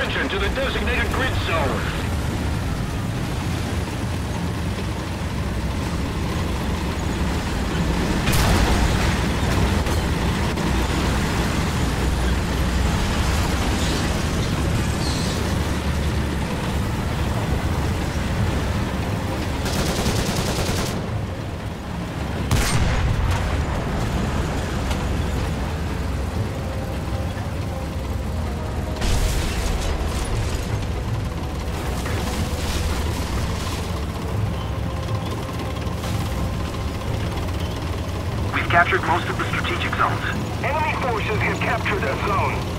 Attention to the designated grid zone. Captured most of the strategic zones. Enemy forces have captured a zone.